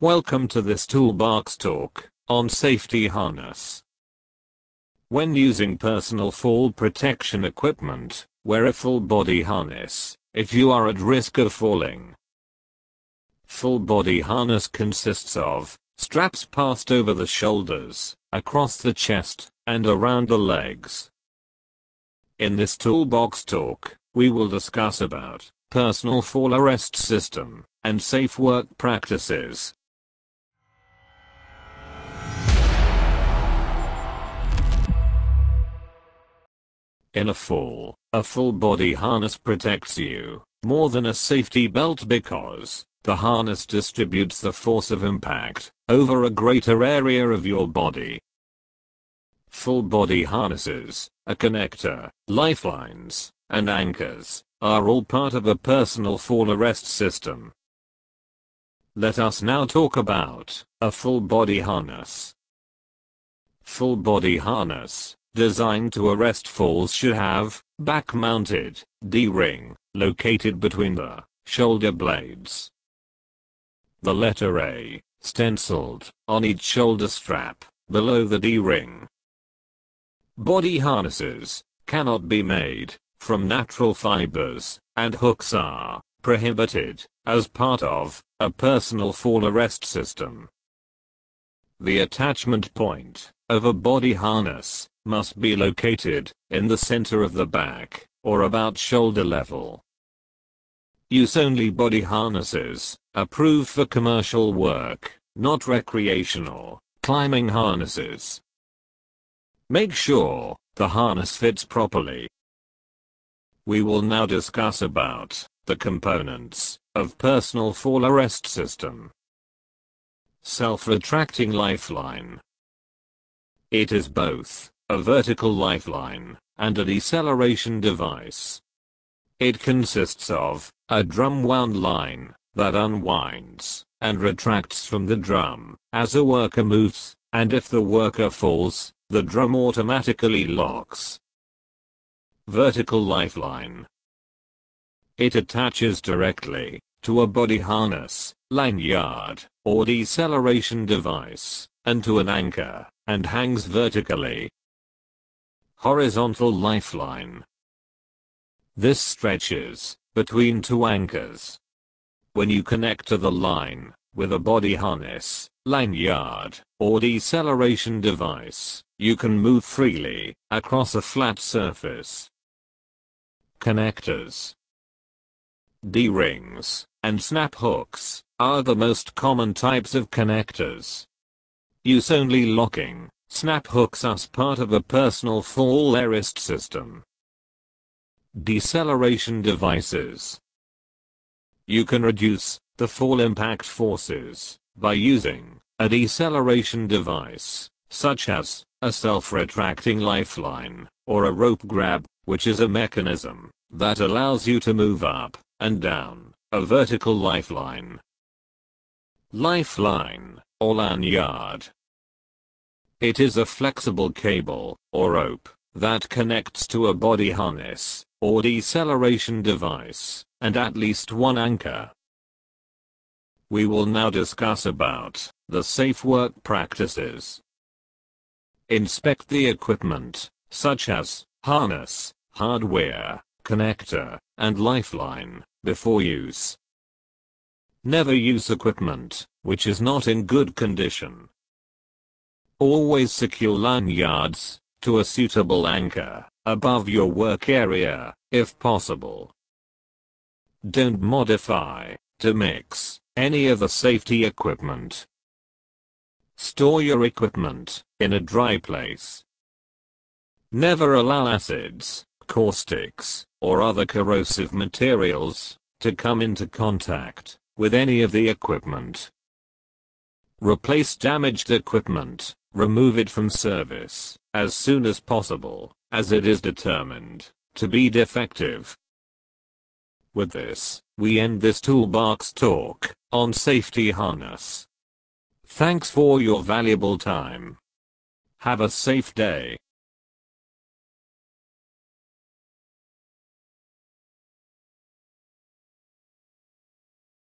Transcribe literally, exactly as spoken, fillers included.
Welcome to this Toolbox talk on safety harness. When using personal fall protection equipment, wear a full body harness if you are at risk of falling. Full body harness consists of straps passed over the shoulders, across the chest, and around the legs. In this Toolbox talk, we will discuss about personal fall arrest system and safe work practices. In a fall, a full body harness protects you more than a safety belt because the harness distributes the force of impact over a greater area of your body. Full body harnesses, a connector, lifelines, and anchors are all part of a personal fall arrest system. Let us now talk about a full body harness. Full body harness designed to arrest falls should have back-mounted D-ring located between the shoulder blades. The letter A stenciled on each shoulder strap below the D-ring. Body harnesses cannot be made from natural fibers, and hooks are prohibited as part of a personal fall arrest system. The attachment point of a body harness must be located in the center of the back, or about shoulder level. Use-only body harnesses approved for commercial work, not recreational climbing harnesses. Make sure the harness fits properly. We will now discuss about the components of personal fall arrest system. Self-retracting lifeline. It is both a vertical lifeline and a deceleration device. It consists of a drum-wound line that unwinds and retracts from the drum as a worker moves, and if the worker falls, the drum automatically locks. Vertical lifeline. It attaches directly to a body harness, lanyard, or deceleration device, and to an anchor, and hangs vertically. Horizontal lifeline. This stretches between two anchors. When you connect to the line with a body harness, lanyard, or deceleration device, you can move freely across a flat surface. Connectors. D-rings and snap hooks are the most common types of connectors. Use-only locking snap hooks as part of a personal fall arrest system. Deceleration devices. You can reduce the fall impact forces by using a deceleration device, such as a self-retracting lifeline or a rope grab, which is a mechanism that allows you to move up and down a vertical lifeline. Lifeline or lanyard. It is a flexible cable or rope that connects to a body harness or deceleration device and at least one anchor. We will now discuss about the safe work practices. Inspect the equipment, such as harness, hardware, connector, and lifeline, before use. Never use equipment which is not in good condition. Always secure lanyards to a suitable anchor above your work area, if possible. Don't modify to mix any of the safety equipment. Store your equipment in a dry place. Never allow acids, caustics, or other corrosive materials to come into contact with any of the equipment. Replace damaged equipment, remove it from service as soon as possible, as it is determined to be defective. With this, we end this Toolbox talk on safety harness. Thanks for your valuable time. Have a safe day.